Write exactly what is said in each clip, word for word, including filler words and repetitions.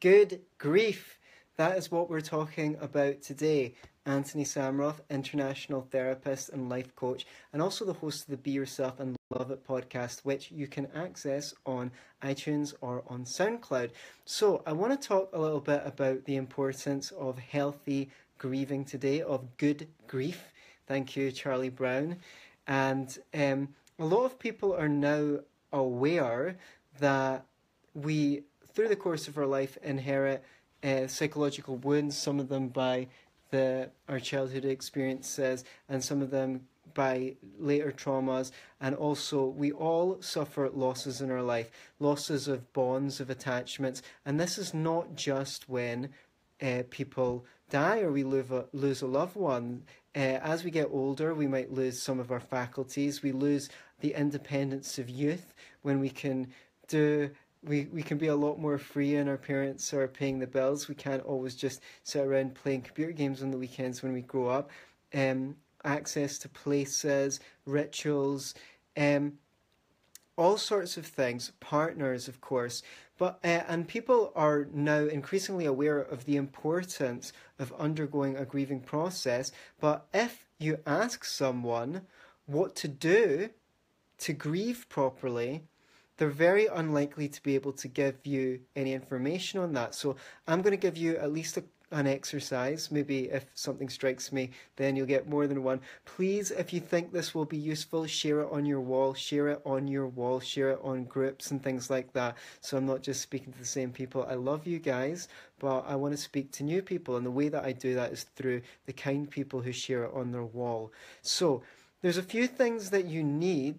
Good grief. That is what we're talking about today. Antony Sammeroff, international therapist and life coach, and also the host of the Be Yourself and Love It podcast, which you can access on iTunes or on SoundCloud. So I want to talk a little bit about the importance of healthy grieving today, of good grief. Thank you, Charlie Brown. And um, a lot of people are now aware that we, through the course of our life, inherit uh, psychological wounds, some of them by the our childhood experiences and some of them by later traumas, and also we all suffer losses in our life, losses of bonds, of attachments, and this is not just when uh, people die or we lose a, lose a loved one. Uh, as we get older, we might lose some of our faculties, we lose the independence of youth when we can do We we can be a lot more free and our parents are paying the bills. We can't always just sit around playing computer games on the weekends when we grow up. Um, access to places, rituals, um, all sorts of things. Partners, of course. But uh, and people are now increasingly aware of the importance of undergoing a grieving process. But if you ask someone what to do to grieve properly, they're very unlikely to be able to give you any information on that. So I'm going to give you at least a, an exercise. Maybe if something strikes me, then you'll get more than one. Please, if you think this will be useful, share it on your wall, share it on your wall, share it on groups and things like that. So I'm not just speaking to the same people. I love you guys, but I want to speak to new people. And the way that I do that is through the kind people who share it on their wall. So there's a few things that you need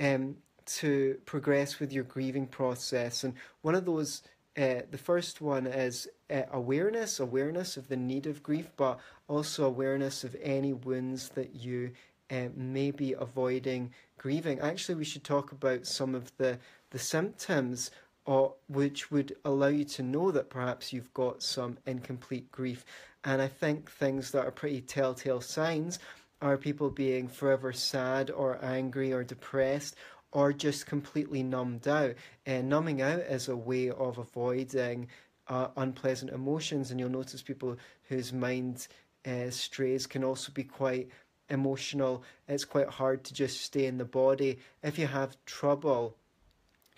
um, to progress with your grieving process, and one of those, uh, the first one is uh, awareness, awareness of the need of grief, but also awareness of any wounds that you uh, may be avoiding grieving. Actually, we should talk about some of the, the symptoms or which would allow you to know that perhaps you've got some incomplete grief, and I think things that are pretty telltale signs are people being forever sad or angry or depressed, or just completely numbed out. Uh, numbing out is a way of avoiding uh, unpleasant emotions, and you'll notice people whose mind uh, strays can also be quite emotional. It's quite hard to just stay in the body. If you have trouble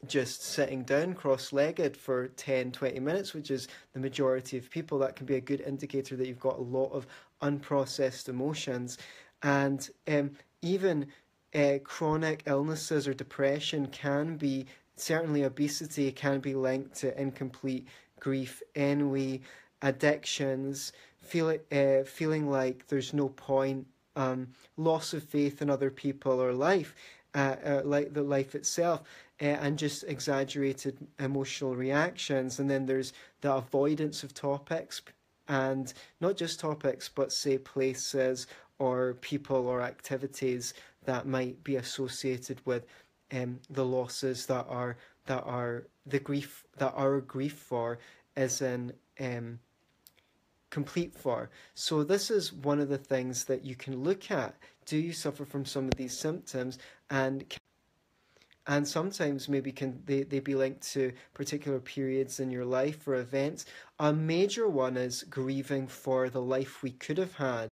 just sitting down cross-legged for ten, twenty minutes, which is the majority of people, that can be a good indicator that you've got a lot of unprocessed emotions. And um, even Uh, chronic illnesses or depression can be, certainly obesity can be linked to incomplete grief anyway, addictions, feel, uh, feeling like there's no point, um, loss of faith in other people or life, uh, uh, like the life itself, uh, and just exaggerated emotional reactions. And then there's the avoidance of topics, and not just topics, but say places or people or activities that might be associated with um, the losses that are that are the grief that our grief for is in um, complete for. So this is one of the things that you can look at. Do you suffer from some of these symptoms, and can, and sometimes maybe can they, they be linked to particular periods in your life or events? A major one is grieving for the life we could have had.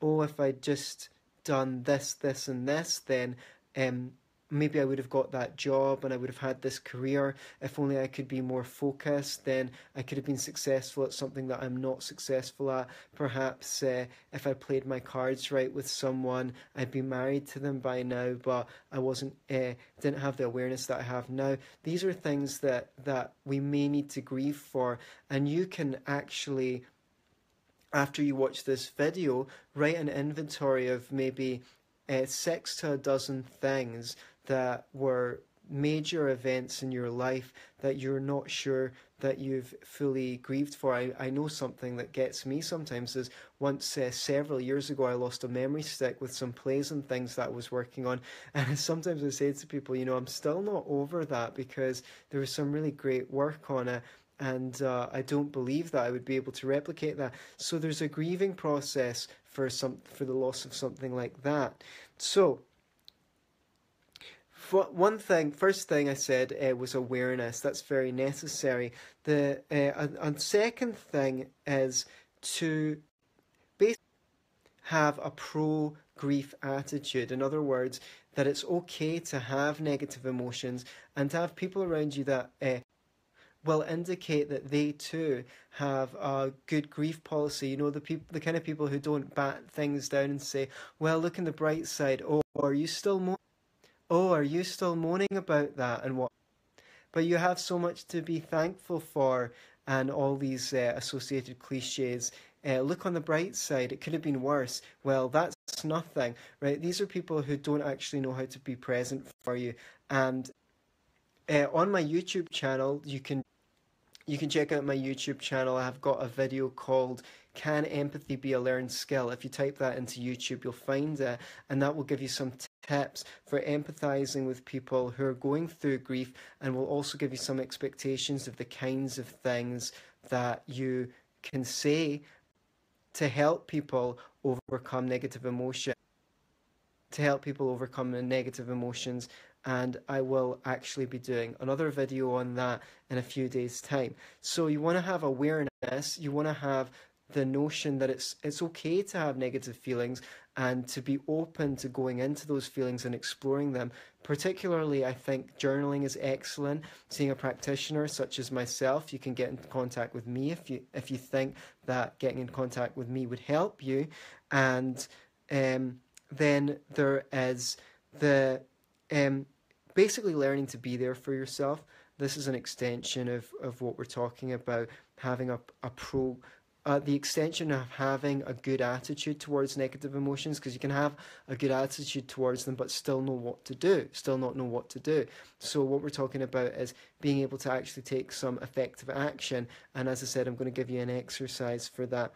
Oh, if I just done this, this, and this, then um, maybe I would have got that job and I would have had this career. If only I could be more focused, then I could have been successful at something that I'm not successful at. Perhaps uh, if I played my cards right with someone, I'd be married to them by now, but I wasn't, uh, didn't have the awareness that I have now. These are things that, that we may need to grieve for, and you can actually, after you watch this video, write an inventory of maybe uh, six to a dozen things that were major events in your life that you're not sure that you've fully grieved for. I, I know something that gets me sometimes is once uh, several years ago I lost a memory stick with some plays and things that I was working on, and sometimes I say to people, you know, I'm still not over that because there was some really great work on it. And uh, I don't believe that I would be able to replicate that. So there's a grieving process for some for the loss of something like that. So one thing, first thing I said uh, was awareness. That's very necessary. The uh, and second thing is to basically have a pro-grief attitude. In other words, that it's okay to have negative emotions and to have people around you that uh, will indicate that they too have a good grief policy. You know, the people, the kind of people who don't bat things down and say, well, look on the bright side, oh, are you still moaning? Oh, are you still moaning about that and what? But you have so much to be thankful for, and all these uh, associated cliches. Uh, look on the bright side, it could have been worse. Well, that's nothing, right? These are people who don't actually know how to be present for you. And uh, on my YouTube channel, you can You can check out my YouTube channel. I've got a video called Can Empathy Be a Learned Skill? If you type that into YouTube, you'll find it, and that will give you some tips for empathizing with people who are going through grief, and will also give you some expectations of the kinds of things that you can say to help people overcome negative emotion, to help people overcome the negative emotions. And I will actually be doing another video on that in a few days' time. So you want to have awareness, you want to have the notion that it's it's okay to have negative feelings and to be open to going into those feelings and exploring them. Particularly, I think journaling is excellent. Seeing a practitioner such as myself, you can get in contact with me if you if you think that getting in contact with me would help you. And um, then there is the... Um, basically learning to be there for yourself. This is an extension of, of what we're talking about, having a, a pro, uh, the extension of having a good attitude towards negative emotions, because you can have a good attitude towards them but still know what to do, still not know what to do. So what we're talking about is being able to actually take some effective action. And as I said, I'm going to give you an exercise for that.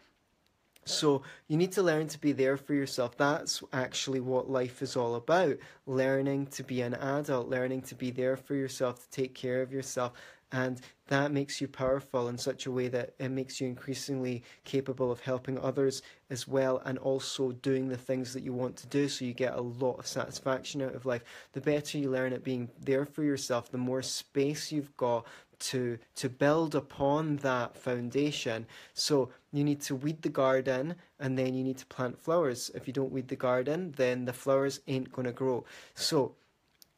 So you need to learn to be there for yourself. That's actually what life is all about. Learning to be an adult, learning to be there for yourself, to take care of yourself. And that makes you powerful in such a way that it makes you increasingly capable of helping others as well, and also doing the things that you want to do, so you get a lot of satisfaction out of life. The better you learn at being there for yourself, the more space you've got to to build upon that foundation. So you need to weed the garden, and then you need to plant flowers. If you don't weed the garden, then the flowers ain't gonna grow. So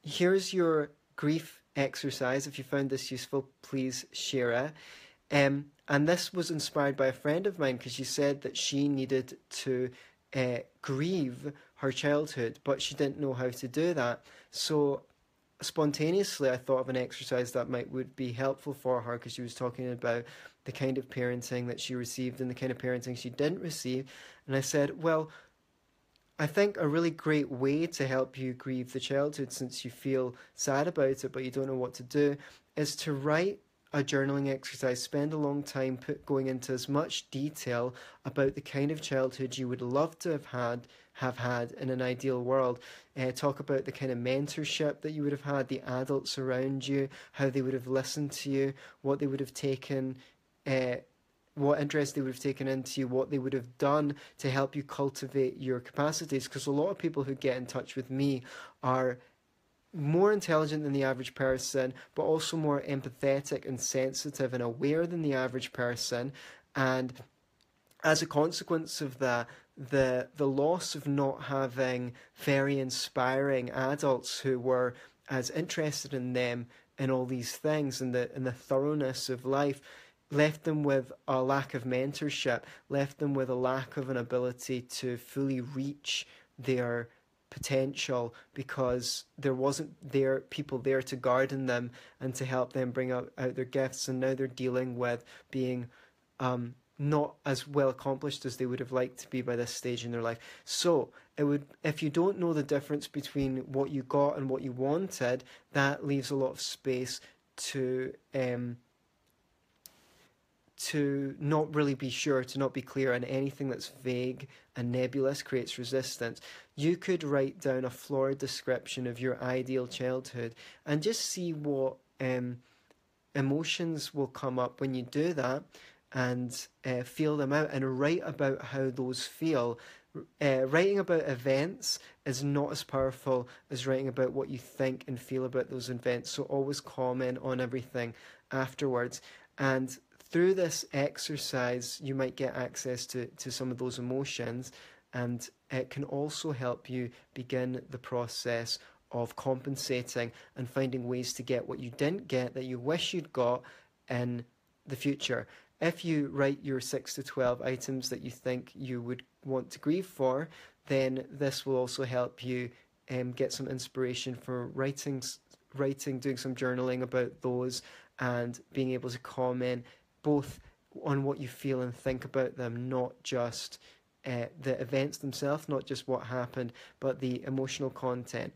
here's your grief exercise. If you found this useful, please share it. Um, and this was inspired by a friend of mine, because she said that she needed to uh, grieve her childhood, but she didn't know how to do that. So spontaneously, I thought of an exercise that might would be helpful for her, because she was talking about the kind of parenting that she received and the kind of parenting she didn't receive. And I said, well, I think a really great way to help you grieve the childhood, since you feel sad about it but you don't know what to do, is to write a journaling exercise. Spend a long time put, going into as much detail about the kind of childhood you would love to have had have had in an ideal world. Uh, talk about the kind of mentorship that you would have had, the adults around you, how they would have listened to you, what they would have taken, uh, what interest they would have taken into you, what they would have done to help you cultivate your capacities. Because a lot of people who get in touch with me are more intelligent than the average person, but also more empathetic and sensitive and aware than the average person. And as a consequence of that, the the loss of not having very inspiring adults who were as interested in them and all these things and the and the thoroughness of life left them with a lack of mentorship, left them with a lack of an ability to fully reach their potential, because there wasn't there people there to garden them and to help them bring out, out their gifts. And now they're dealing with being um not as well accomplished as they would have liked to be by this stage in their life. So it would, if you don't know the difference between what you got and what you wanted, that leaves a lot of space to um, to not really be sure, to not be clear, and anything that's vague and nebulous creates resistance. You could write down a florid description of your ideal childhood and just see what um, emotions will come up when you do that, and uh, feel them out and write about how those feel. Uh, writing about events is not as powerful as writing about what you think and feel about those events. So always comment on everything afterwards. And through this exercise, you might get access to, to some of those emotions, and it can also help you begin the process of compensating and finding ways to get what you didn't get that you wish you'd got in the future. If you write your six to twelve items that you think you would want to grieve for, then this will also help you um, get some inspiration for writing, writing, doing some journaling about those, and being able to comment both on what you feel and think about them, not just uh, the events themselves, not just what happened, but the emotional content.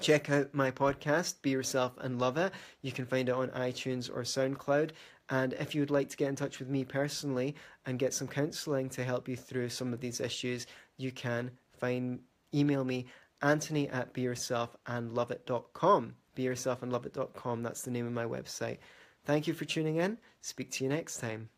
Check out my podcast, Be Yourself and Love It. You can find it on iTunes or SoundCloud. And if you would like to get in touch with me personally and get some counselling to help you through some of these issues, you can find email me, Antony at be yourself and love it dot com. be yourself and love it dot com, that's the name of my website. Thank you for tuning in. Speak to you next time.